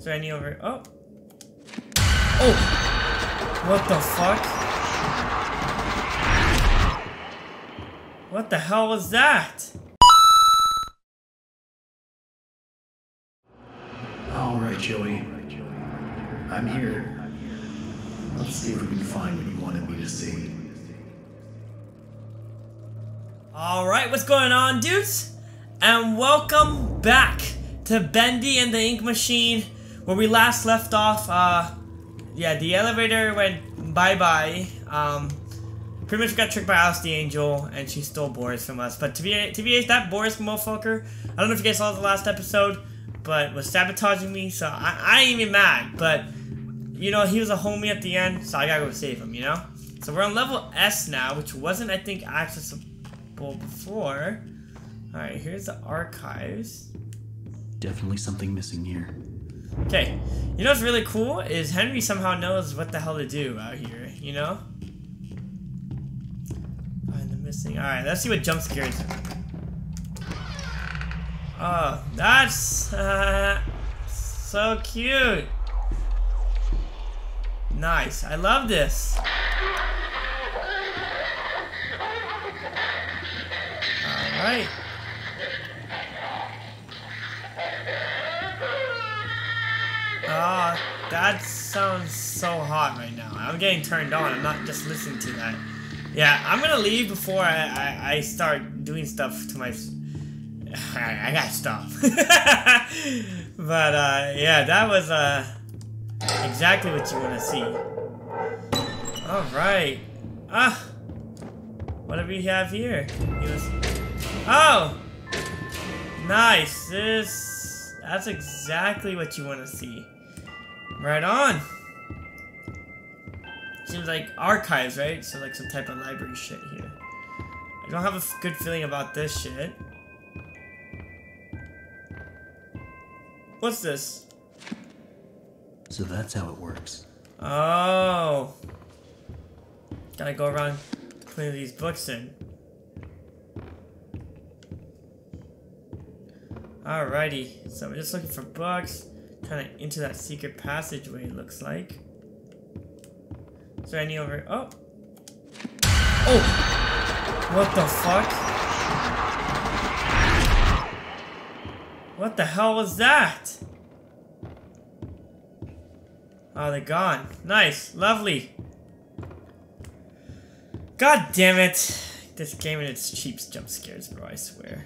Is there any over? Oh. Oh! What the fuck? What the hell was that? Alright, Joey. I'm here. Let's see if we can find what you wanted me to see. Alright, what's going on, dudes? And welcome back to Bendy and the Ink Machine, where we last left off. Yeah, the elevator went bye-bye. Pretty much got tricked by Alice the Angel, and she stole Boris from us. But to be that Boris motherfucker, I don't know if you guys saw the last episode, but was sabotaging me, so I ain't even mad. But, you know, he was a homie at the end, so I gotta go save him, you know? So we're on level S now, which wasn't, I think, accessible before. Alright, here's the archives. Definitely something missing here. Okay, you know what's really cool is Henry somehow knows what the hell to do out here, you know? Find the missing. Alright, let's see what jump scares. Oh, that's so cute. Nice, I love this. Alright. Oh, that sounds so hot right now. I'm getting turned on. I'm not just listening to that. Yeah, I'm gonna leave before I start doing stuff to my... I gotta stop. But, yeah, that was exactly what you wanna see. Alright. Ah! What do we have here? Oh! Nice! This... That's exactly what you wanna see. Right on! Seems like archives, right? So like some type of library shit here. I don't have a good feeling about this shit. What's this? So that's how it works. Oh! Gotta go around putting these books in. Alrighty, so we're just looking for books. Kinda into that secret passageway, it looks like. Is there any over? Oh! Oh! What the fuck? What the hell was that? Oh, they're gone. Nice, lovely. God damn it. This game and its cheap jump scares, bro, I swear.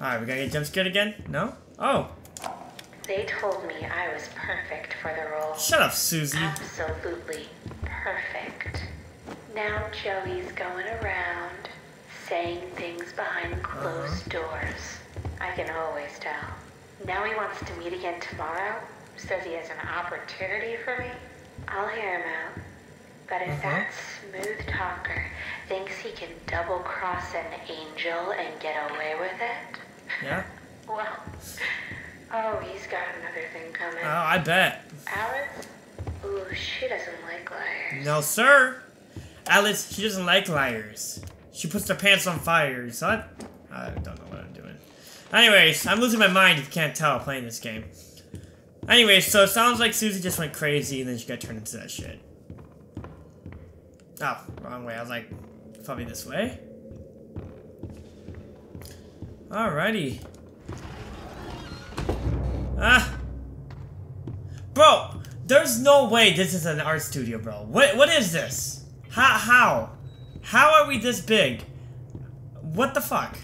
Alright, we gotta get jump scared again? No? Oh! They told me I was perfect for the role. Shut up, Susie. Absolutely perfect. Now Joey's going around, saying things behind closed doors. I can always tell. Now he wants to meet again tomorrow, says he has an opportunity for me. I'll hear him out. But if that smooth talker thinks he can double-cross an angel and get away with it... Yeah? Well... Oh, he's got another thing coming. Oh, I bet. Alice? Ooh, she doesn't like liars. No, sir! Alice, she doesn't like liars. She puts her pants on fire, so I don't know what I'm doing. Anyways, I'm losing my mind if you can't tell playing this game. Anyways, so it sounds like Susie just went crazy and then she got turned into that shit. Oh, wrong way. I was like, probably this way. Alrighty. Ah! Bro! There's no way this is an art studio, bro. What is this? How are we this big? What the fuck?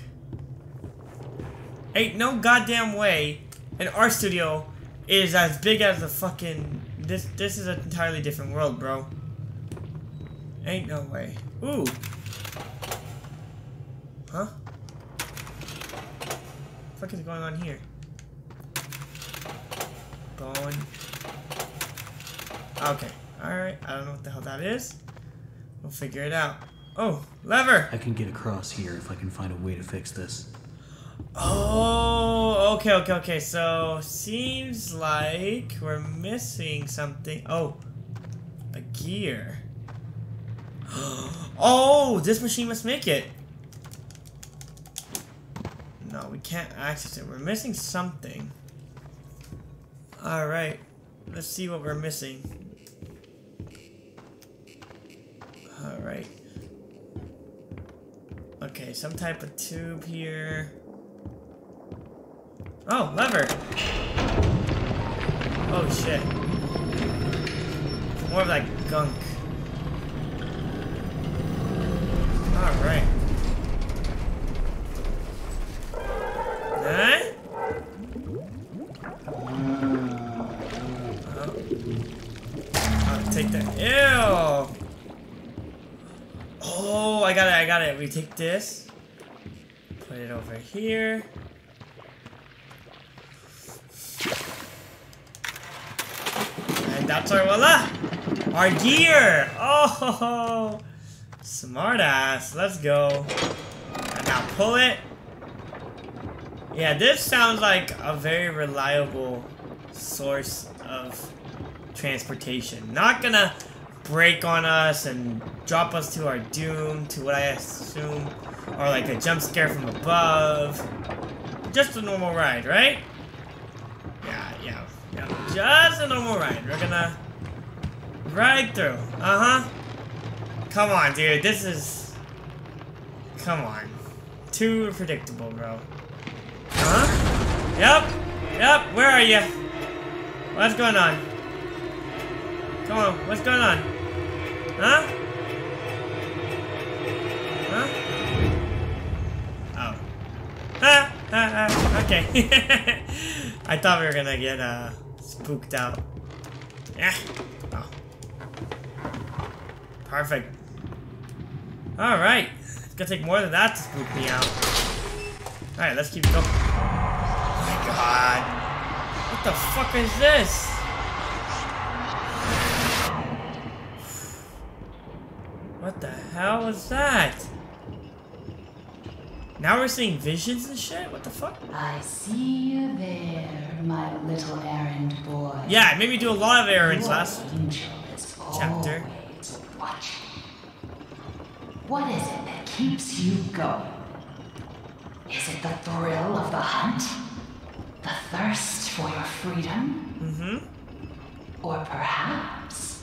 Ain't no goddamn way an art studio is as big as the fucking... This is an entirely different world, bro. Ain't no way. Ooh. Huh? What the fuck is going on here? Bone. Okay. Alright. I don't know what the hell that is. We'll figure it out. Oh, lever! I can get across here if I can find a way to fix this. Oh, okay. So, seems like we're missing something. Oh, a gear. Oh, this machine must make it. No, we can't access it. We're missing something. Alright, let's see what we're missing. Alright. Okay, some type of tube here. Oh, lever! Oh shit. More of like gunk. Alright. Huh? I'll take that. Ew! Oh, I got it, I got it. We take this. Put it over here. And that's our voila! Our gear! Oh! Smart ass. Let's go. And now pull it. Yeah, this sounds like a very reliable source of transportation. Not gonna break on us and drop us to our doom, to what I assume, or like a jump scare from above. Just a normal ride, right? Yeah. Just a normal ride. We're gonna ride through. Come on, dude. This is... Come on. Too predictable, bro. Yep. Where are you? What's going on? Come on. What's going on? Huh? Oh. Okay. I thought we were gonna get, spooked out. Yeah. Oh. Perfect. Alright. It's gonna take more than that to spook me out. Alright, let's keep going. Oh my god. What the fuck is this? What the hell was that? Now we're seeing visions and shit? What the fuck? I see you there, my little errand boy. Yeah, maybe do a lot of errands last chapter. What is it that keeps you going? Is it the thrill of the hunt? The thirst for your freedom? Mm-hmm. Or perhaps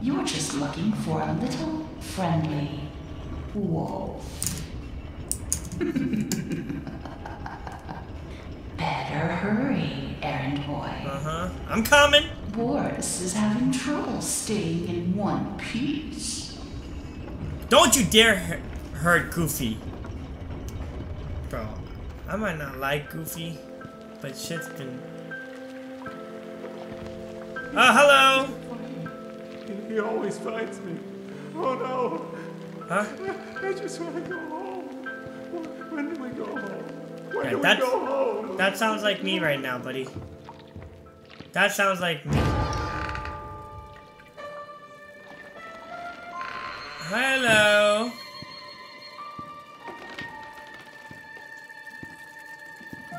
you're just looking for a little friendly wolf. Better hurry, errand boy. Uh-huh. I'm coming. Boris is having trouble staying in one piece. Don't you dare hurt Goofy. Bro, I might not like Goofy, but shit's been... Oh, hello! He always finds me. Oh, no. Huh? I just want to go home. When do we go home? When do we go home? That sounds like me right now, buddy. That sounds like me. Hello.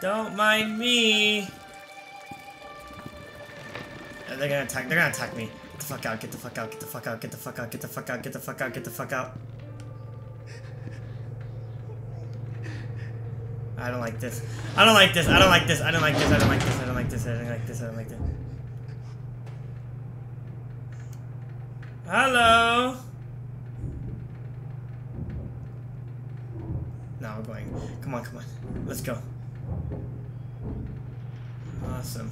Don't mind me. Oh, they're gonna attack. They're gonna attack me. Get the fuck out. Get the fuck out. Get the fuck out. Get the fuck out. Get the fuck out. Get the fuck out. Get the fuck out. I don't like this. I don't like this. I don't like this. I don't like this. I don't like this. I don't like this. I don't like this. I don't like this. Hello. Now we're going. Come on, come on. Let's go. Awesome.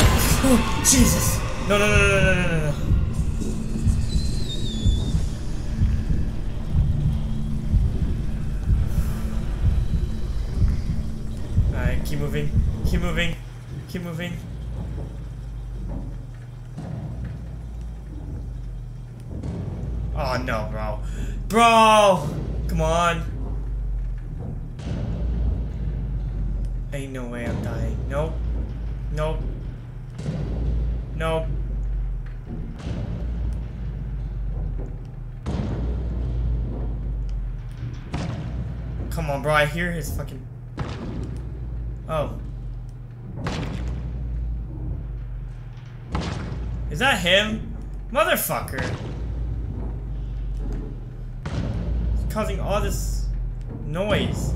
Oh, Jesus! No. Alright, keep moving. Keep moving. Keep moving. Oh, no, bro. Bro! Come on. Ain't no way I'm dying. Nope. Nope. Nope. Come on, bro. I hear his fucking... Oh. Is that him? Motherfucker. Causing all this noise.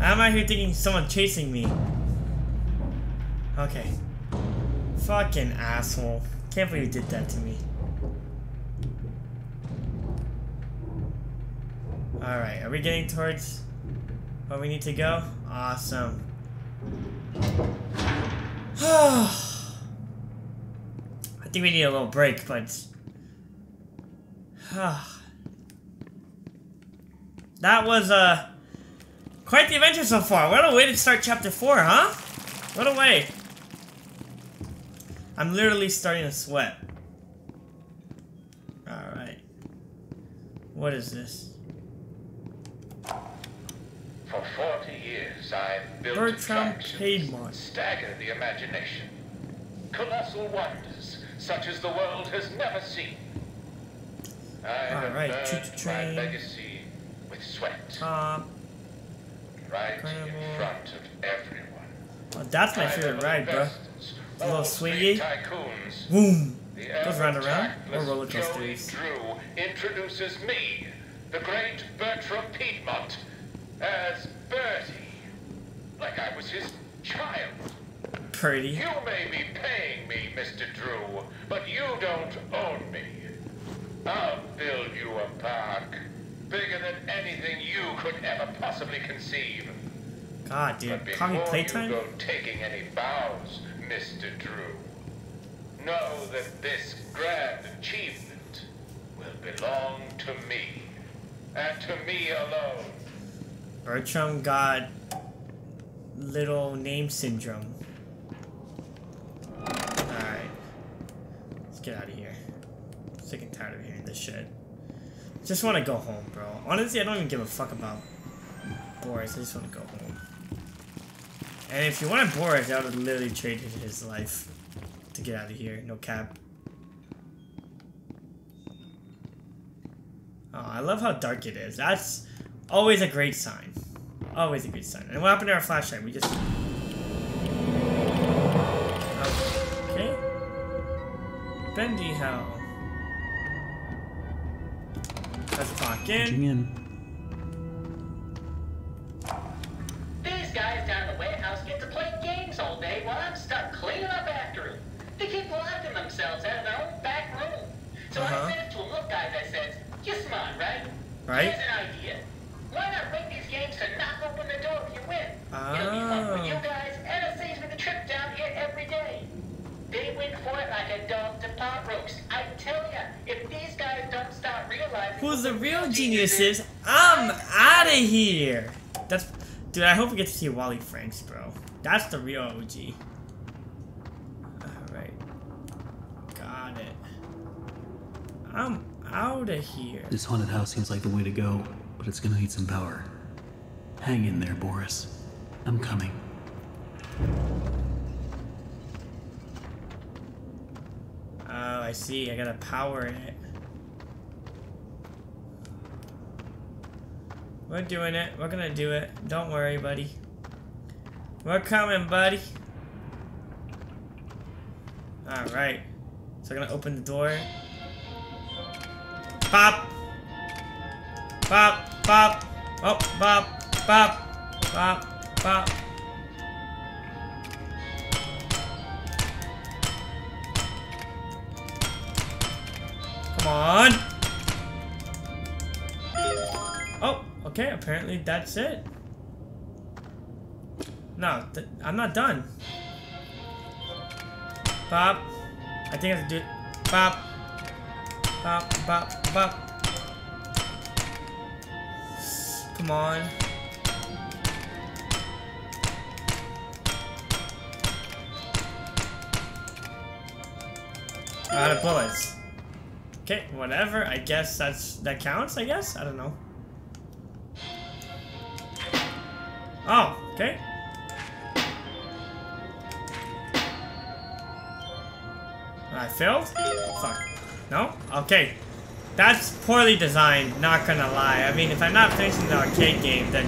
I'm out here thinking someone chasing me. Okay. Fucking asshole. Can't believe you did that to me. Alright, are we getting towards where we need to go? Awesome. I think we need a little break, but... that was, quite the adventure so far. What a way to start Chapter 4, huh? What a way. I'm literally starting to sweat. Alright. What is this? For 40 years, I've built Bertram Piedmont. Stagger the imagination. Colossal wonders, such as the world has never seen. I have earned my legacy with sweat. Right in front of everyone. Well, that's my favorite ride, bro. The little swingy. Boom. Goes round and round. Or roller coasters. Joey Drew introduces me, the great Bertram Piedmont, as Bertie. Like I was his child. Pretty. You may be paying me, Mr. Drew, but you don't own me. I'll build you a park. Bigger than anything you could ever possibly conceive. God, dude. Probably playtime? But before you go taking any vows, Mr. Drew, know that this grand achievement will belong to me. And to me alone. Bertram got little name syndrome. Alright. Let's get out of here. I'm sick and tired of hearing this shit. Just want to go home, bro. Honestly, I don't even give a fuck about Boris. I just want to go home. And if you wanted Boris, I would have literally traded his life to get out of here. No cap. Oh, I love how dark it is. That's always a great sign. Always a good sign. And what happened to our flashlight? We just... okay. Bendy hell. Let's clock in. These guys down the warehouse get to play games all day while I'm stuck cleaning up after them. They keep locking themselves out of their own back room. So I said to a little guy that says, you're smart, right? Right? Here's an idea. Why not make these games to knock open the door if you win? It'll be fun for you guys, and it saves me the trip down here every day. They win for it like a dog to pot roast. I tell ya, if these guys don't start realizing who's the real genius is, I'm out of here. That's, dude. I hope we get to see Wally Franks, bro. That's the real OG. All right, got it. I'm out of here. This haunted house seems like the way to go. But it's gonna need some power. Hang in there, Boris. I'm coming. Oh, I see. I gotta power it. We're doing it. We're gonna do it. Don't worry, buddy. We're coming, buddy. Alright. So I'm gonna open the door. Pop! Bop, bop, oh, bop, bop, bop, bop. Come on. Oh, okay, apparently that's it. No, I'm not done. Bop. I think I have to do it. Bop, bop, bop, bop. Come on. Out of bullets. Okay, whatever. I guess that counts, I guess? I don't know. Oh, okay. I failed? Fuck. No? Okay. That's poorly designed, not gonna lie. I mean, if I'm not finishing the arcade game, then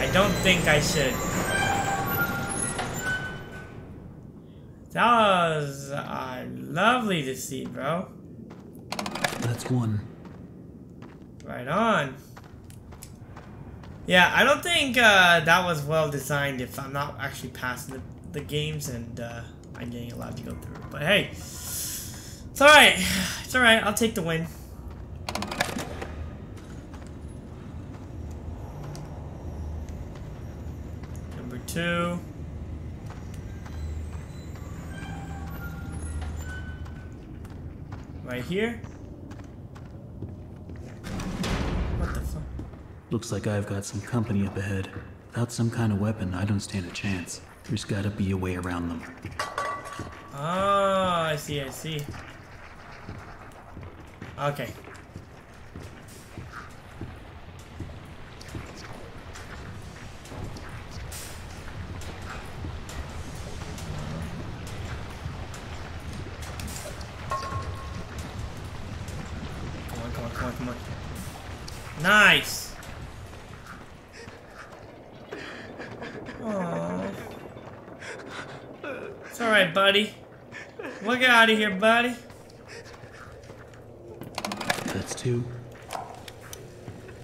I don't think I should. That was lovely to see, bro. That's one. Right on. Yeah, I don't think that was well designed if I'm not actually passing the games, and I'm getting allowed to go through. But hey, it's alright. It's alright. I'll take the win. Number 2. Right here. What the fuck? Looks like I've got some company up ahead. Without some kind of weapon, I don't stand a chance. There's gotta be a way around them. Ah, I see, I see. Okay. Come on. Nice! Aww. It's alright, buddy. We'll get out of here, buddy. That's 2.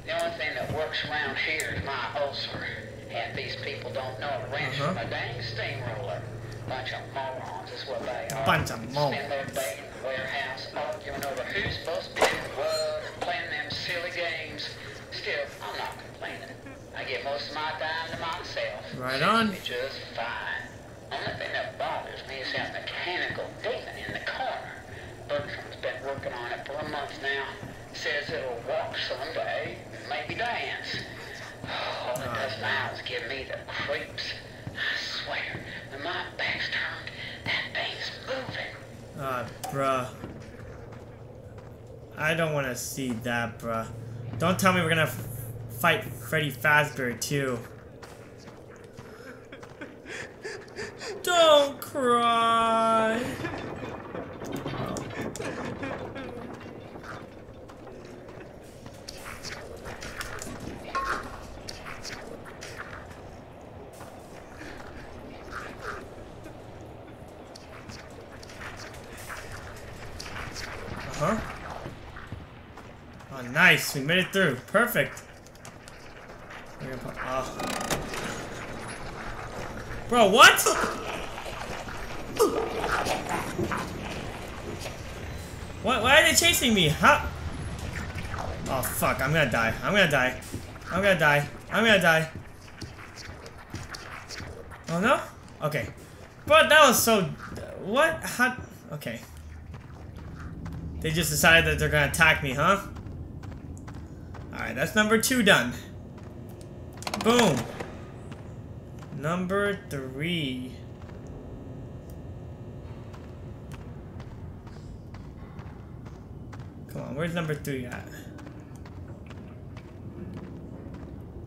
The only thing that works around here is my ulcer. And these people don't know a wrench from a dang steamroller. Bunch of morons is what they are. Bunch of morons. Spend their day in the warehouse arguing over who's supposed to be in the world and playing them silly games. Still, I'm not complaining. I get most of my time to myself. Right on. It's just fine. Only thing that bothers me is that mechanical demon in the corner. Bertram's been working on it for a month now. Says it'll walk someday and maybe dance. All it does now is give me the creeps. I swear, when my back's turned, that thing's moving. Bruh. I don't want to see that, bruh. Don't tell me we're gonna fight Freddy Fazbear too. Don't cry. Oh. Uh-huh. Oh, nice. We made it through. Perfect. We're gonna put, bro, what? What? Why are they chasing me? How? Oh fuck! I'm gonna die! I'm gonna die! I'm gonna die! I'm gonna die! Oh no? Okay. But that was so. What? How? Okay. They just decided that they're gonna attack me, huh? All right, that's number 2 done. Boom. Number 3. Come on, where's number 3 at?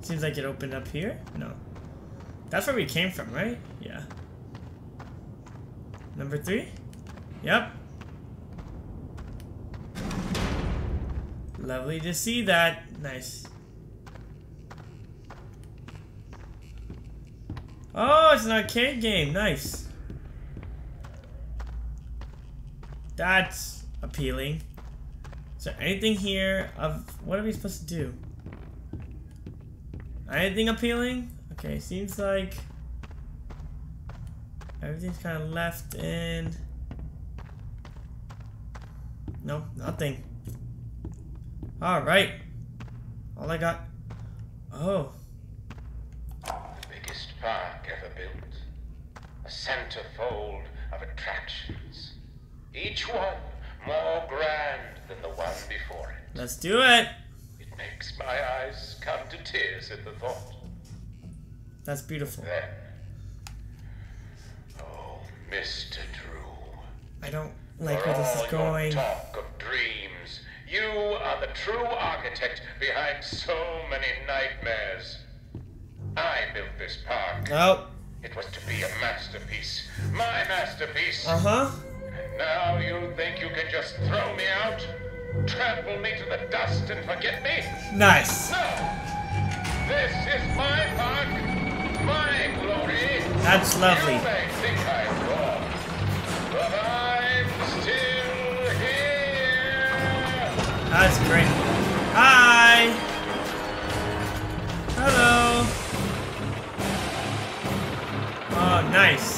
Seems like it opened up here? No. That's where we came from, right? Yeah. Number 3? Yep. Lovely to see that. Nice. Oh, it's an arcade game. Nice. That's appealing. Is there anything here of... What are we supposed to do? Anything appealing? Okay, seems like... Everything's kind of left in... Nope, nothing. Alright. All I got... Oh. The biggest park ever built. A centerfold of attractions. Each one more grand than the one before it. Let's do it! It makes my eyes come to tears at the thought. That's beautiful. Then, oh, Mr. Drew. I don't like where this is going. For all your talk of dreams, you are the true architect behind so many nightmares. I built this park. Oh. It was to be a masterpiece. My masterpiece. Uh-huh. Now you think you can just throw me out? Trample me to the dust and forget me? Nice. No! This is my park, my glory. That's lovely. You may think I'm wrong, but I'm still here. That's great. Hi. Hello. Oh, nice. Nice.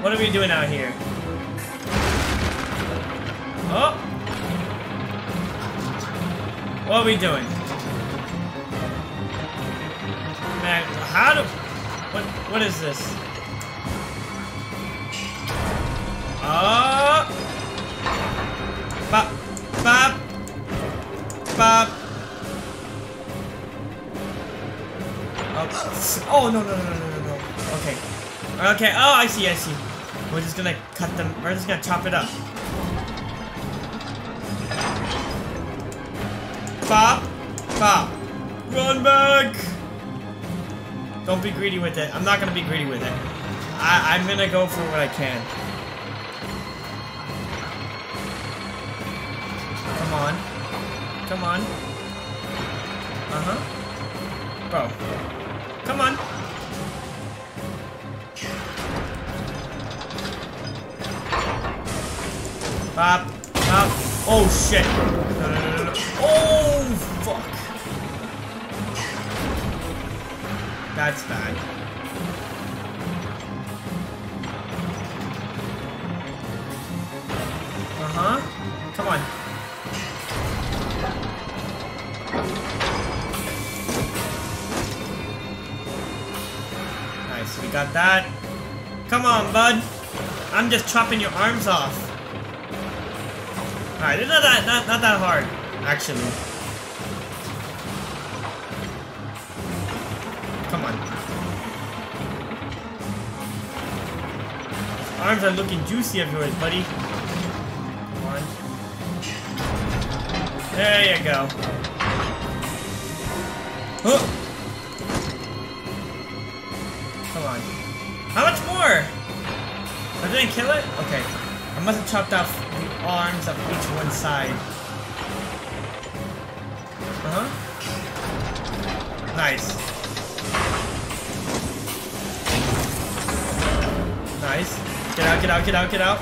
What are we doing out here? Oh. What are we doing? Man, how do... What is this? Oh. Bop. Bop. Bop. Oh. Oh, no, no, no, no, no, no. Okay. Okay. Oh, I see, I see. We're just gonna cut them. We're just gonna chop it up. Bop. Bop. Run back! Don't be greedy with it. I'm not gonna be greedy with it. I'm gonna go for what I can. Come on. Come on. Uh-huh. Bro. Come on. Bop. Bop. Oh, shit. No, no, no, no, no. Oh, fuck. That's bad. Uh-huh. Come on. Nice, we got that. Come on, bud. I'm just chopping your arms off. Alright, it's not that hard, actually. Come on. His arms are looking juicy of yours, buddy. Come on. There you go. Huh. Come on. How much more? I didn't kill it? Okay. I must have chopped off the arms of each one side. Uh-huh. Nice. Nice. Get out, get out, get out, get out.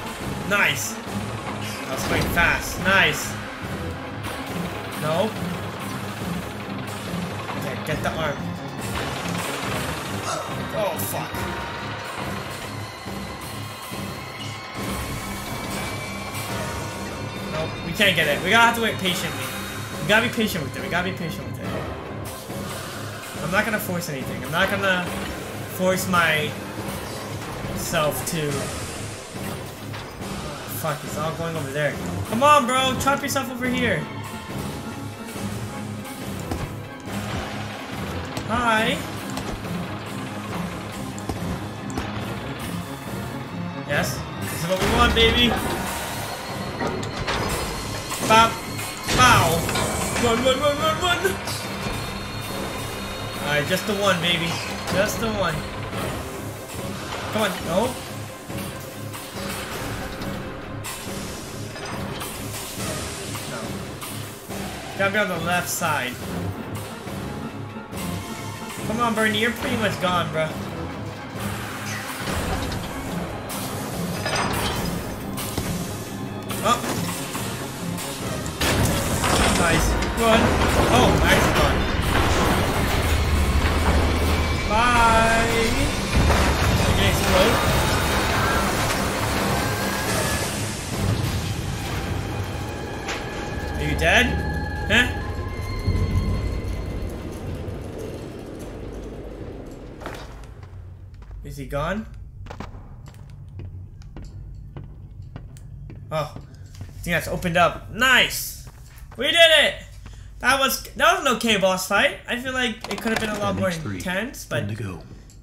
Nice. I was going fast. Nice. No. Okay, get the arm. Oh, fuck. Nope, we can't get it. We gotta have to wait patiently. We gotta be patient with it. We gotta be patient with it. I'm not gonna force anything. I'm not gonna force my... self too. Oh, fuck, it's all going over there. Come on, bro, chop yourself over here. Hi. Yes, this is what we want, baby. Bop, bow. Run, run, run, run, run. All right, just the one, baby. Just the one. Come on, no. No. Gotta be on the left side. Come on, Bernie, you're pretty much gone, bro. Oh. Nice. Run. Oh, Max is gone. Bye. Are you dead? Huh? Is he gone? Oh, I think that's opened up. Nice! We did it! That was an okay boss fight. I feel like it could have been a lot more intense, but...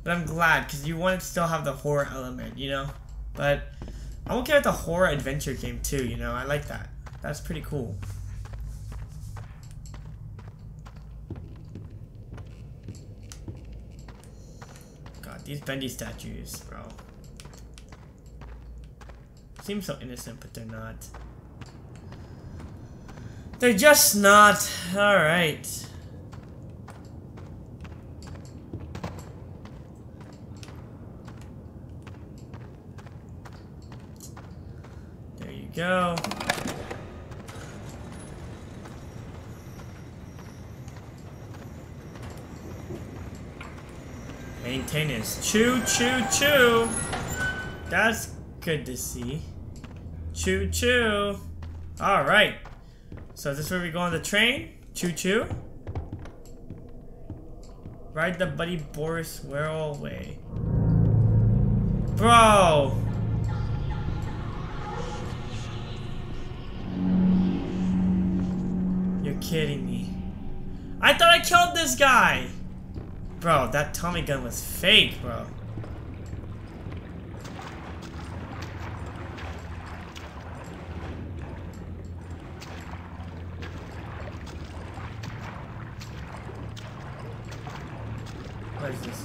But I'm glad, because you want to still have the horror element, you know? But I'm okay with the horror adventure game, too, you know? I like that. That's pretty cool. God, these Bendy statues, bro. Seem so innocent, but they're not. They're just not. Alright. Go. Maintain. Containers. Choo, choo, choo! That's good to see. Choo, choo! Alright. So is this where we go on the train? Choo, choo. Ride the Buddy Boris Railway. Bro! You're kidding me. I thought I killed this guy! Bro, that Tommy gun was fake, bro. What is this?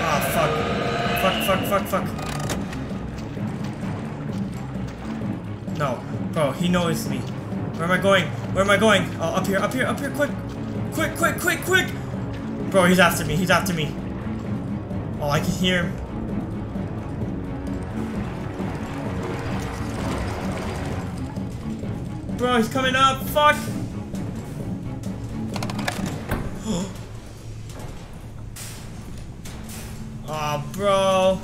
Oh, fuck. Fuck, fuck, fuck, fuck. No, bro, he knows me. Where am I going? Where am I going? Oh, up here, quick! Quick! Bro, he's after me. Oh, I can hear him. Bro, he's coming up, fuck! Aw, oh, bro.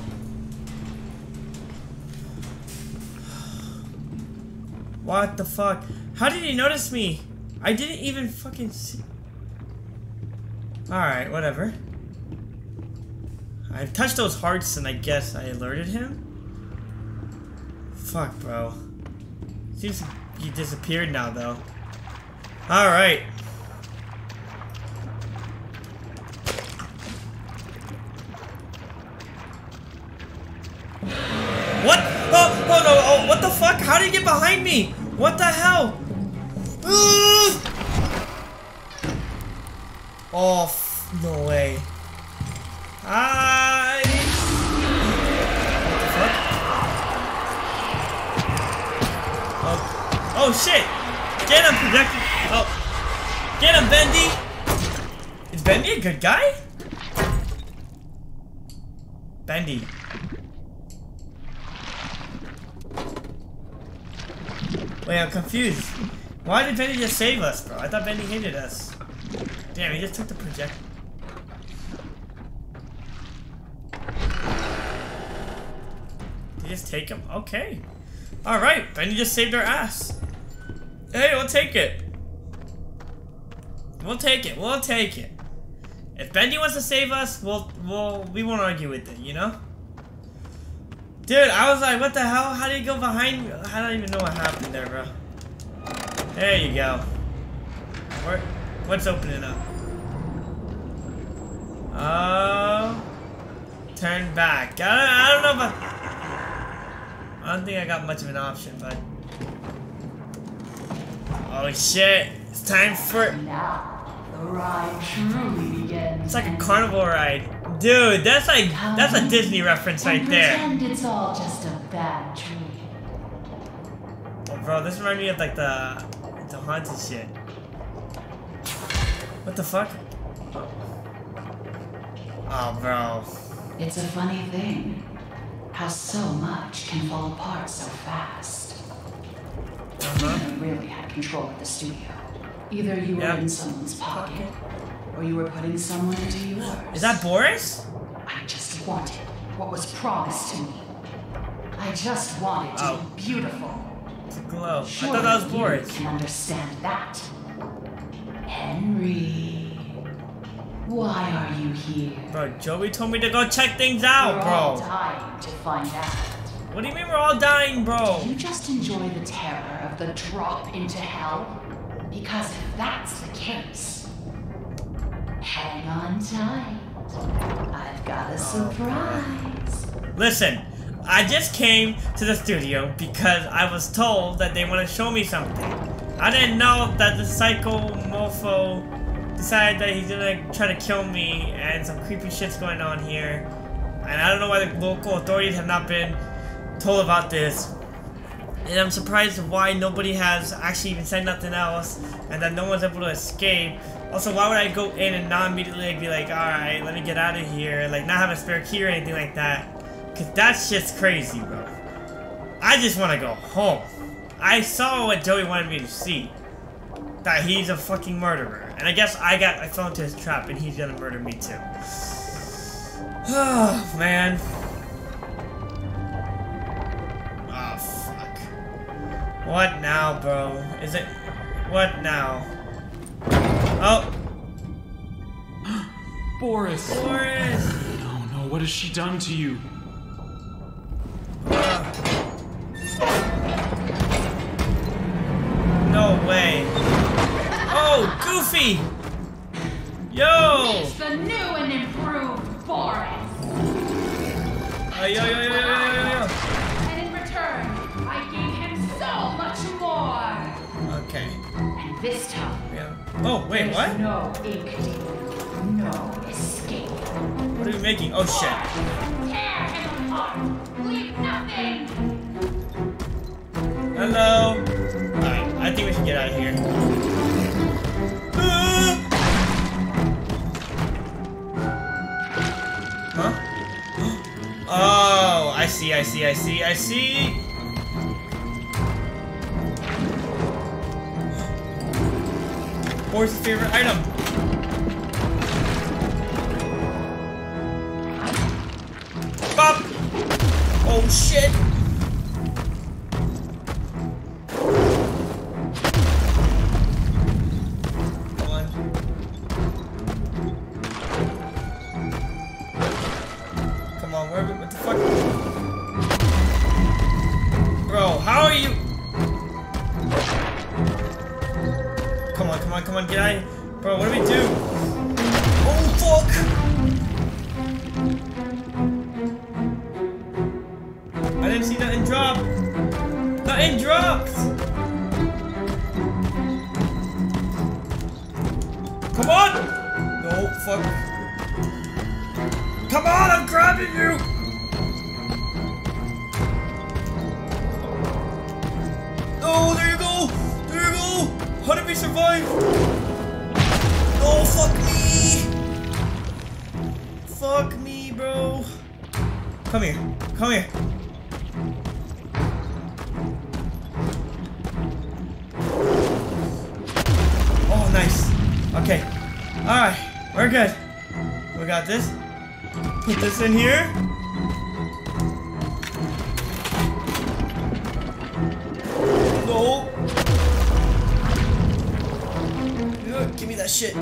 What the fuck? How did he notice me? I didn't even fucking see. Alright, whatever. I touched those hearts and I guess I alerted him? Fuck, bro. Seems he disappeared now, though. Alright. What? Oh, no, oh, what the fuck? How did he get behind me? What the hell? Oh, no way. I... What the fuck? Oh, oh shit! Get him, projector! Oh, get him, Bendy! Is Bendy a good guy? Bendy. Wait, I'm confused. Why did Bendy just save us, bro? I thought Bendy hated us. Damn, he just took the projector. Did he just take him? Okay. Alright, Bendy just saved our ass. Hey, we'll take it. We'll take it. If Bendy wants to save us, we won't argue with it, you know? Dude, I was like, what the hell? How did he go behind me? I don't even know what happened there, bro. There you go. What's opening up? Oh. Turn back. I don't know about... I don't think I got much of an option, but... Oh, shit. It's time for... It's like a carnival ride. Dude, that's a Disney reference right there. It's all just a bad dream. Oh, bro, this reminds me of like the haunted shit. What the fuck? Oh, bro. It's a funny thing how so much can fall apart so fast. You really had control of the studio. Either you were in someone's pocket. Or you were putting someone into yours. Is that Boris? I just wanted what was promised to me. I just wanted to be beautiful. It's a glow. Surely I thought that was Boris. You can understand that. Henry, why are you here? Bro, Joey told me to go check things out, we're bro. All dying to find out. What do you mean we're all dying, bro? Do you just enjoy the terror of the drop into hell? Because if that's the case, hang on tight. I've got a surprise. Listen, I just came to the studio because I was told that they want to show me something. I didn't know that the psycho mofo decided that he's gonna try to kill me and some creepy shit's going on here. And I don't know why the local authorities have not been told about this. And I'm surprised why nobody has actually even said nothing else and that no one's able to escape. Also, why would I go in and not immediately like, be like, alright, let me get out of here, like not have a spare key or anything like that? Cause that shit's crazy, bro. I just wanna go home. I saw what Joey wanted me to see. That he's a fucking murderer. And I guess I fell into his trap and he's gonna murder me too. Oh, man. Oh, fuck. What now, bro? Is it... What now? Oh! Boris! Boris! Oh no, what has she done to you? No way. Oh, Goofy! Yo! It's the new and improved Boris! Yo. And in return, I gave him so much more! Okay. And this time... Yeah. Oh, wait, what? No inkling. No escape. What are we making? Oh, shit. Tear him apart! Leave nothing! Hello! Alright, I think we should get out of here. Huh? Oh, I see. Boris' favorite item. Bop! Oh, shit! Come here. Oh, nice. Okay. Alright. We're good. We got this. Put this in here. No. Ugh, give me that shit.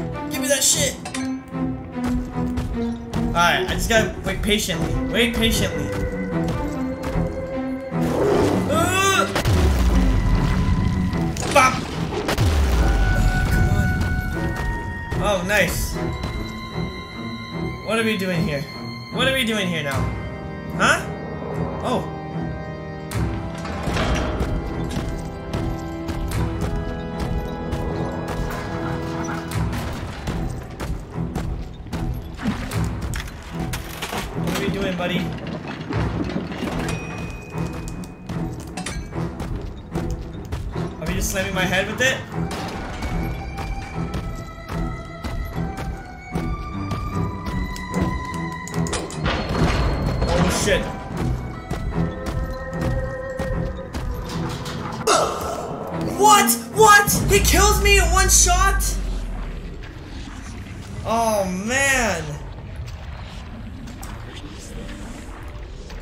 Alright, I just gotta wait patiently. Bop! Oh, come on. Oh, nice. What are we doing here? Now? Huh? Oh. What are we doing, buddy? Slamming my head with it. Oh shit. What? He kills me in one shot? Oh man.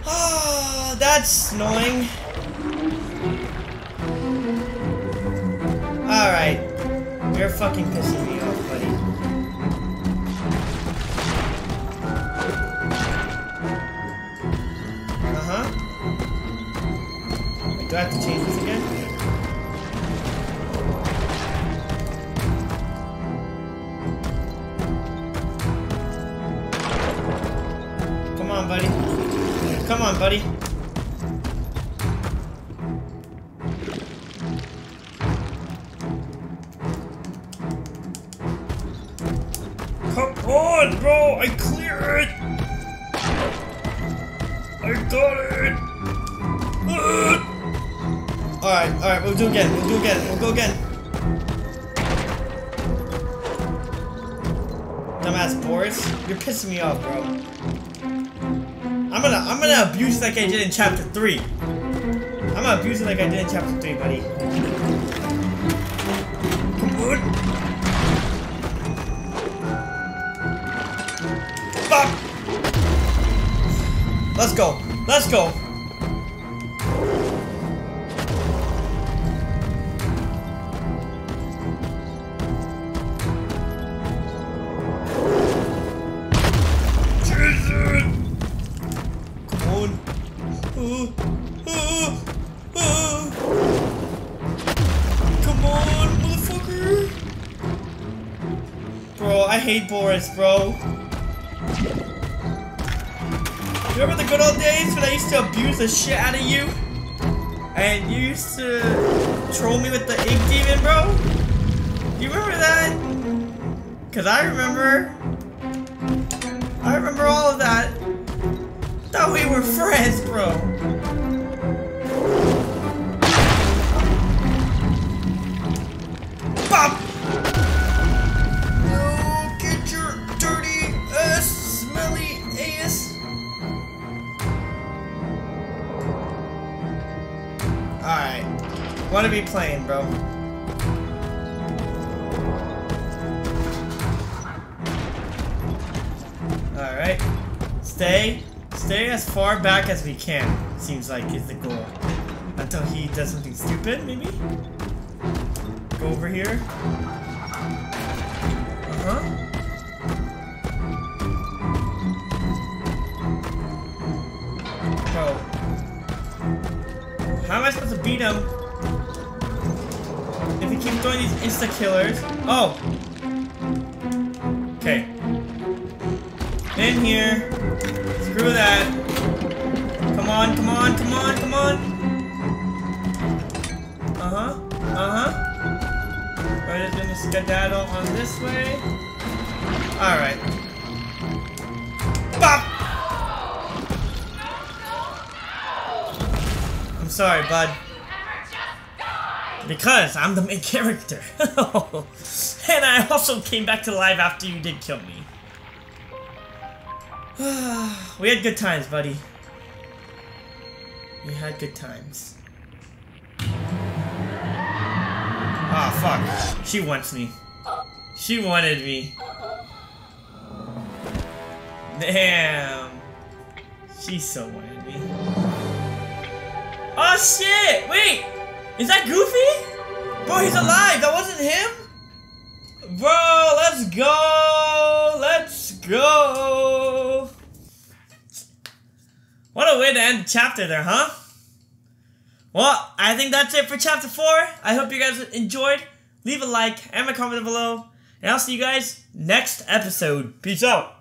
Oh, that's annoying. Alright, you're fucking pissing me off, buddy. Uh-huh. Wait, do I have to change this again? Come on, buddy. Alright, we'll do again, Dumbass Boris, you're pissing me off, bro. I'm gonna abuse like I did in chapter 3. I'm gonna abuse it like I did in Chapter 3, buddy. Come on. Fuck! Let's go. Let's go. I hate Boris, bro. You remember the good old days when I used to abuse the shit out of you? And you used to troll me with the ink demon, bro? You remember that? Cause I remember. I remember all of that. Thought we were friends, bro. Bop! I wanna be playing, bro. Alright. Stay as far back as we can, seems like is the goal. Until he does something stupid, maybe? Go over here. Bro. How am I supposed to beat him? Keep doing these insta-killers. Oh! Okay. In here. Screw that. Come on, come on, come on, come on! We're just gonna skedaddle on this way. Alright. Bop! I'm sorry, bud. Because I'm the main character. And I also came back to life after you did kill me. We had good times, buddy. We had good times. Ah, oh, fuck. She wants me. She wanted me. Damn. She so wanted me. Oh, shit! Wait! Is that Goofy? Bro, he's alive! That wasn't him? Bro, let's go! Let's go! What a way to end the chapter there, huh? Well, I think that's it for Chapter 4. I hope you guys enjoyed. Leave a like and a comment below. And I'll see you guys next episode. Peace out!